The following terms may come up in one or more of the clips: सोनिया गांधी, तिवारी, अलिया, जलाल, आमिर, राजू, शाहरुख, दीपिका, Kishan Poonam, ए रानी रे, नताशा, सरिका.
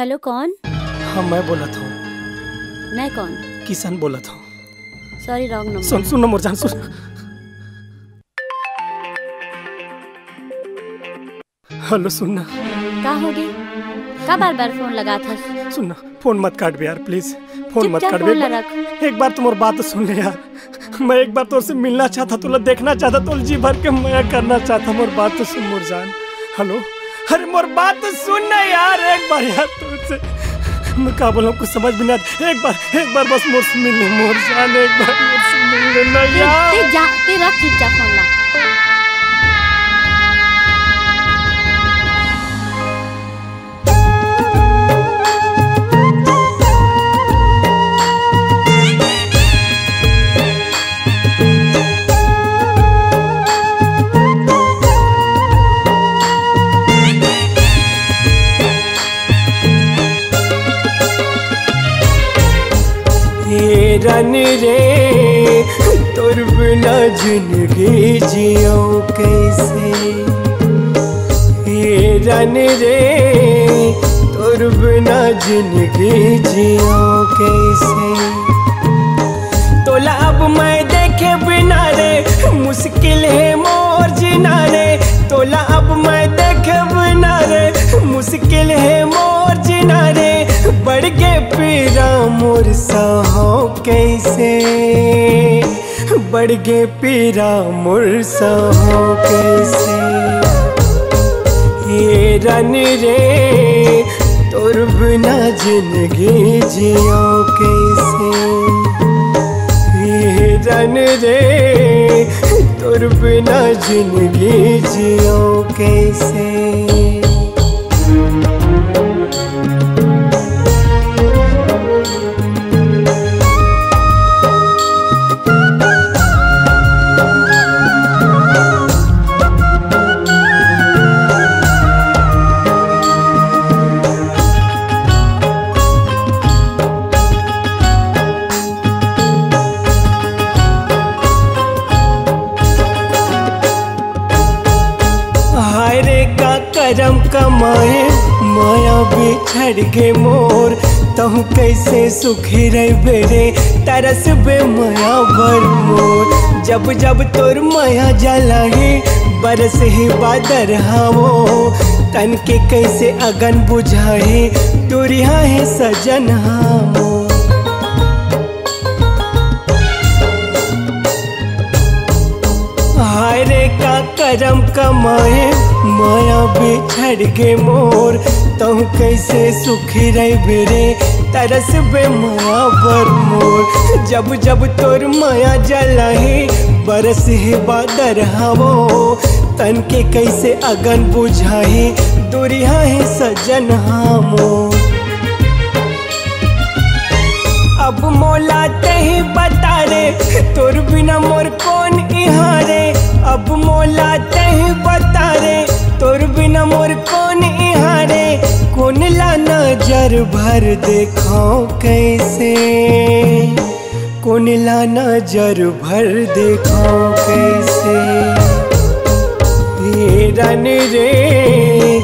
Hello कौन? हाँ मैं बोला था। मैं कौन? किशन बोला था। Sorry wrong number. सुन सुन मोर जान सुन। हेलो सुनना। क्या हो गई? का बार बार फोन लगा था? सुनना फोन मत काट बे यार प्लीज, फोन मत काट बे। एक बार तुम और बात सुन ले यार। मैं एक बार तुझसे मिलना चाहता, तुला देखना चाहता, तुल जी भर के मैं करना चाहता। मोर बात तो सुन मोर जान। हेलो अरे मोर बात तो सुन ना यार, एक बार यार तुझसे मैं क्या बोलूं कुछ समझ भी ना। एक बार बस मोर से मिल ले मोर जान, एक बार मोर से मिल ले ना यार। ते जा ते रख ठीक जा फोन ला। ए रानी रे तोर बिना जिंदगी जियो कैसे, ए रानी रे तोर बिना जिंदगी जियो कैसे। तोला अब मैं देखे बिना रे मुश्किल है मोर जीना रे। तोला अब मैं देखे बिना रे मुश्किल है मोर जीना रे। बढ़ के पीरा मोर सहो कैसे, बढ़ के पीरा मोर सहो कैसे। ए रानी रे तोर बिना जिंदगी जियो कैसे, ए रानी रे तोर बिना जिंदगी जियो कैसे। करम कमाए माया बिछड़ के मोर, तहु कैसे सुखी रह बेरे तरस बे माया भर मोर। जब जब तोर माया जलाही बरस ही बादर हावो, तन के कैसे अगन बुझाए दूरिया है सजन हावो। हाय रे का करम कमाए माया बिछड़ के मोर, तहु कैसे सुखी रह बेरे तरस बे माया बर मोर। जब जब तोर माया जलाही बरस ही बादर हवो, तन के कैसे अगन बुझाही दूरिया है सजन हामो। अब मोला तही बता रे तोर बिना मोर कौन इहाँ रे। अब मोला तही बता रे तोर बिना मोर कौन इहाँ रे। कौन ला नजर भर देखो कैसे, कौन ला नजर भर देखो कैसे। ए रानी रे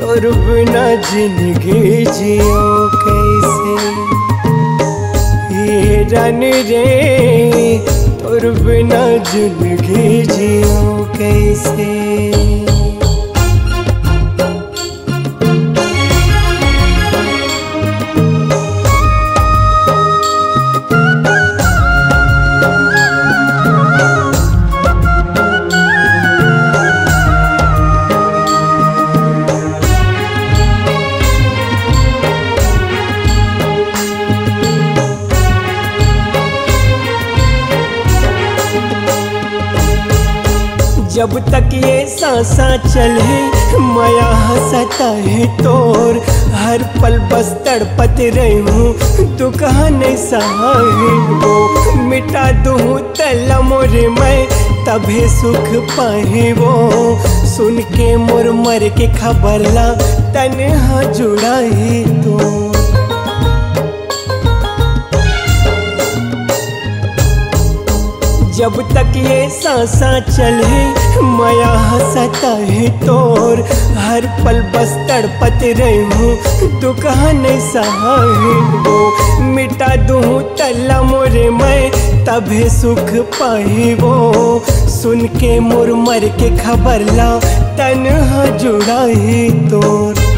तोर बिना जिंदगी जियो कैसे, ए रानी रे तोर बिना जिंदगी जियो कैसे। जब तक ये सांसा चले माया हंसता है तोर, हर पल बस तड़पत रहूं तू कहा नहीं सहाय हो। मिटा दूँ तला मोरे मैं तभी सुख पाए वो, सुन के मोर मर के खबर ला तन्हा जुड़ा है तो। जब तक ये सांसा चले माया हंसता है तोर, हर पल बस तड़पत रहूं दुकान सहारे वो, मिटा दूं तल्ला मोरे मैं तभी सुख पाई वो। सुन के मोर मर के खबर ला तन्हा जुड़ा है तोर।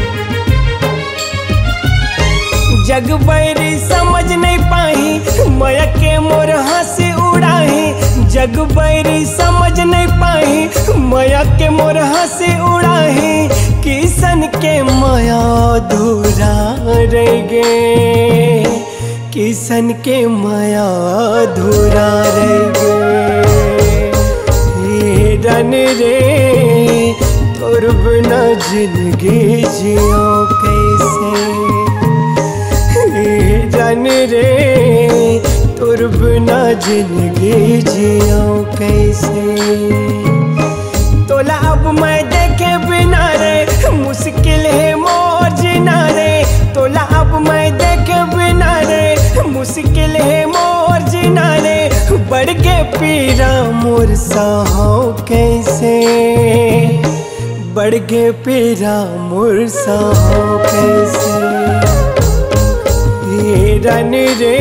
जग बैरी समझ नहीं पाही माया के मोर हंसी उड़ाही, जग बैरी समझ नहीं पाही माया के मोर हंसी उड़ाही, किसन के माया अधूरा रह गए, किसन के माया अधूरा रह गए। ए रानी रे तोर बिना जिंदगी जियो कैसे, रे तोर बिना जिंदगी जियो कैसे। तोला अब मैं देखे बिना रे मुश्किल है मोर जीना रे, तोला अब मैं देखे बिना रे मुश्किल है मोर जीना रे। बढ़ के पीरा मोर सहा कैसे, बढ़ के पीरा मोर सहा कैसे। ए रानी रे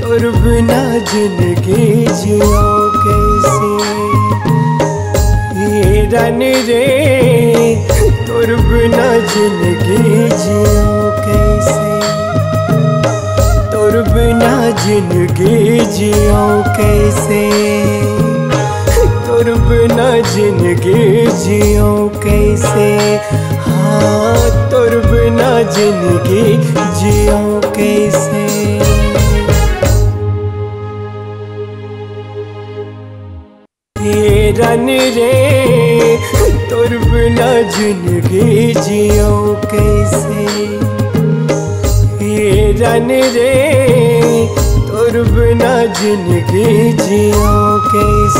तोर बिना जिंदगी जियो कैसे, ए रानी रे तोर बिना जिंदगी जियो कैसे, तोर बिना जिंदगी जियो कैसे, तोर बिना जिंदगी जियो कैसे, हाँ तोर बिना जिंदगी जियो कैसे। ए रानी रे तोर बिना जिंदगी जियो कैसे, ए रानी रे तोर बिना जिंदगी जियो कैसे।